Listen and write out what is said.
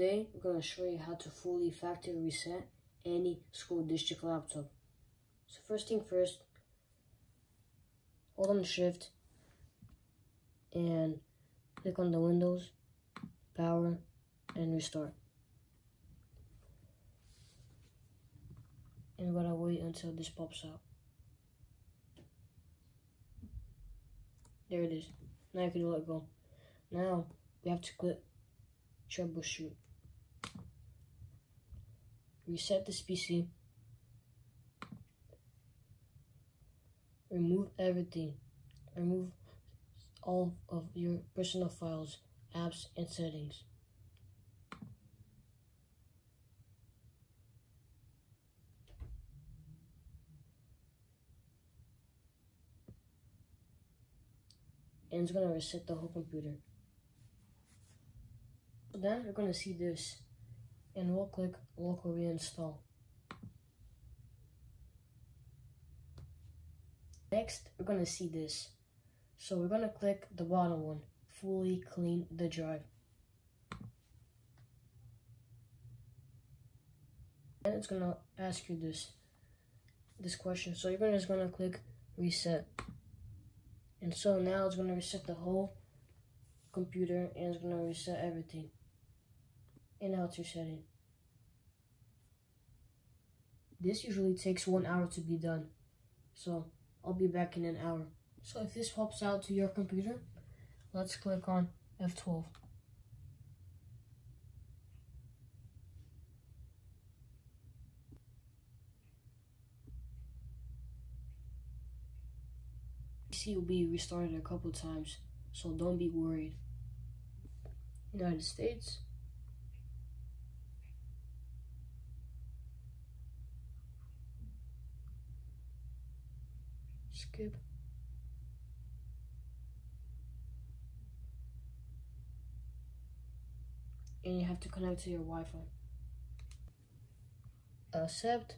Today, I'm going to show you how to fully factory reset any school district laptop. So first thing first, hold on Shift and click on the Windows, Power, and Restart. And we're going to wait until this pops up. There it is. Now you can let go. Now, we have to click Troubleshoot. Reset this PC. Remove everything. Remove all of your personal files, apps, and settings. And it's going to reset the whole computer. Then you're going to see this, and we'll click Local Reinstall. Next, we're going to see this. So we're going to click the bottom one, Fully Clean the Drive. And it's going to ask you this question. So you're just going to click Reset. And so now it's going to reset the whole computer, and it's going to reset everything. And now it's resetting. This usually takes 1 hour to be done. So I'll be back in an hour. So if this pops out to your computer, let's click on F12. PC will be restarted a couple times, so don't be worried. United States. Skip. And you have to connect to your Wi-Fi. Accept.